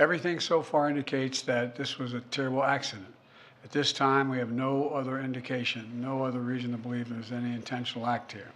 Everything so far indicates that this was a terrible accident. At this time, we have no other indication, no other reason to believe there's any intentional act here.